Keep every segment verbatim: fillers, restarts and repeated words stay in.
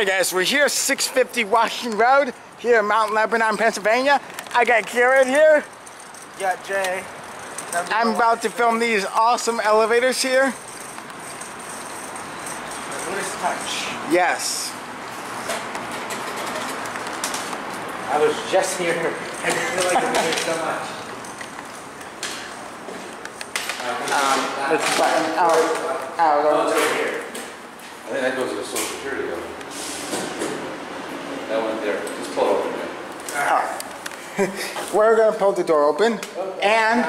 Alright guys, we're here at six fifty Washington Road, here in Mount Lebanon, Pennsylvania. I got Garrett here. Got Jay. I'm about to film these awesome elevators here. Lewis touch. Yes. I was just here and I feel like I'm here so much. Um, let's button out, out over here. I think that goes to the Social Security building. That one there. Just pull it open, man. Alright. We're going to pull the door open. Okay. And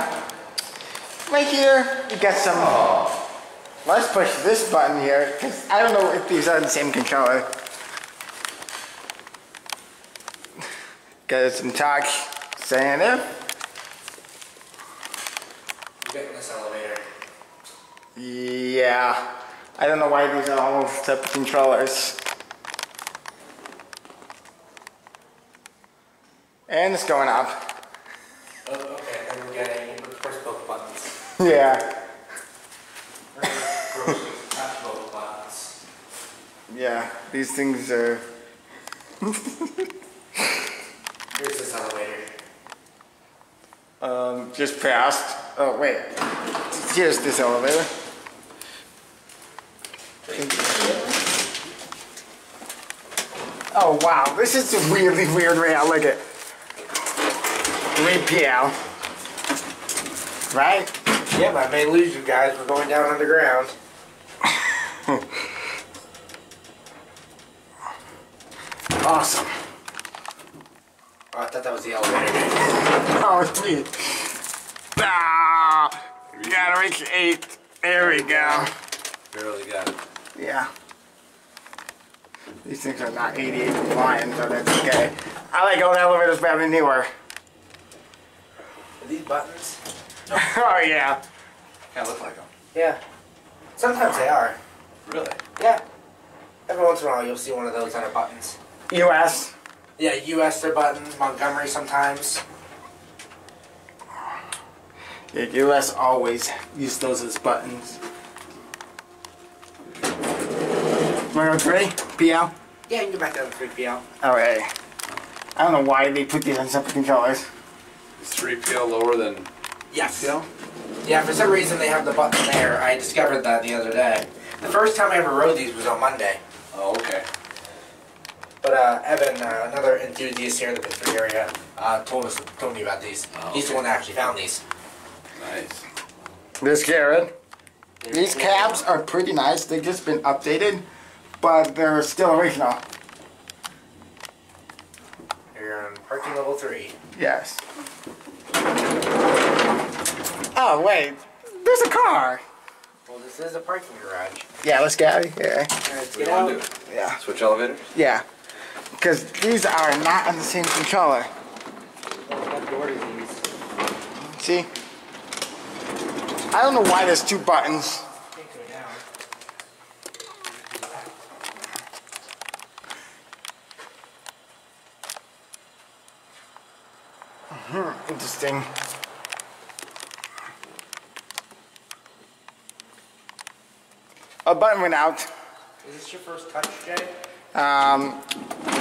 right here, you got some. Oh. Let's push this button here, because I don't know if these are the same controller. Got some talk saying it. You get in this elevator. Yeah. I don't know why these are all separate controllers. And it's going up. Oh, okay, then we're getting first both buttons. Yeah. Yeah, these things are. Here's this elevator. Um, just passed. Oh, wait. Here's this elevator. Oh, wow. This is a really weird way I look at it. three P L. Right? Yeah, I may lose you guys. We're going down underground. Awesome. Oh, I thought that was the elevator. Oh, please. Ah, we gotta reach eight. There we go. Barely got it. Yeah. These things are not eighty-eight compliant, so that's okay. I like old elevators better than newer. Are these buttons? No. Oh, yeah. Kind of look like them. Yeah. Sometimes they are. Really? Yeah. Every once in a while, you'll see one of those on a buttons. U S Yeah, U S their buttons, Montgomery sometimes. Yeah, U S always use those as buttons. one oh three P L? Yeah, you can go back down to three P L. Alright. I don't know why they put these on separate controllers. Is three P L lower than yes. P L? Yeah, for some reason they have the button there. I discovered that the other day. The first time I ever rode these was on Monday. Oh, okay. But uh, Evan, uh, another enthusiast here in the Pittsburgh area, uh, told us, told me about these. Oh, he's okay. The one that actually found these. Nice. This Jared. These cabs are pretty nice. They've just been updated, but they're still original. You're on parking level three. Yes. Oh wait, there's a car. Well, this is a parking garage. Yeah, let's get out of here. Let's get out. Do? Yeah. Switch elevators. Yeah. Because these are not on the same controller. What door do these? See? I don't know why there's two buttons. Mm-hmm. Interesting. A button went out. Is this your first touch, Jay? Um,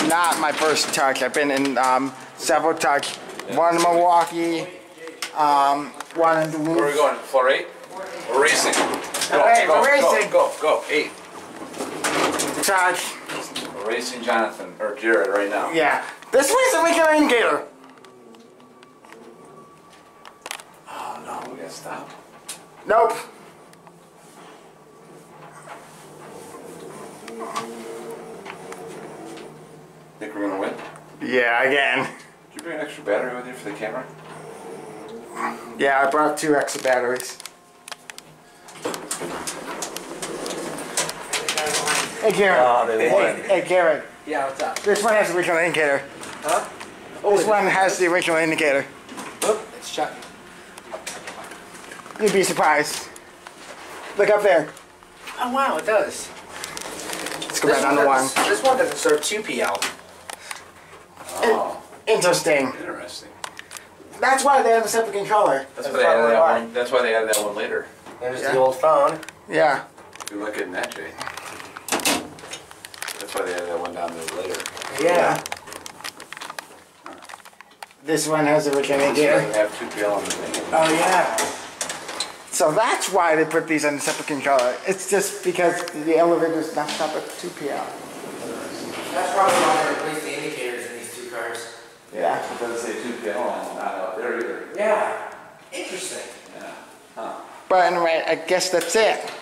not my first touch. I've been in um, several touch. One in Milwaukee, um, one in the Where are we going? Floor eight? We're racing. Go, okay, go, we're go, racing. Go, go, go, eight. Touch. We're racing Jonathan, or Jared right now. Yeah. This one's the weekend indicator. Oh no, we gotta stop. Nope. Think we're gonna win? Yeah, again. Did you bring an extra battery with you for the camera? Yeah, I brought two extra batteries. Hey, Garrett. Oh, they won. Hey, hey, Garrett. Yeah, what's up? This one has the original indicator. Huh? Oh, this one has the original indicator. Oop, it's shut. You'd be surprised. Look up there. Oh, wow, it does. Let's go back on the one. This one doesn't serve two P L. Oh. Interesting. Interesting. That's why they have a separate controller. That's, that's, why, they added that one. That's why they added that one later. There's yeah. The old phone. Yeah. You're looking at that, Jay. That's why they had that one down there later. Yeah. yeah. This one has a Virginia Deer. They have two gallons in it. Oh yeah. So that's why they put these on the separate controller. It's just because the elevator's knocked up at two P L. That's probably why they replaced the indicators in these two cars. Yeah. It doesn't say two P L on not up there either. Yeah. Interesting. Yeah. Huh. But anyway, I guess that's it.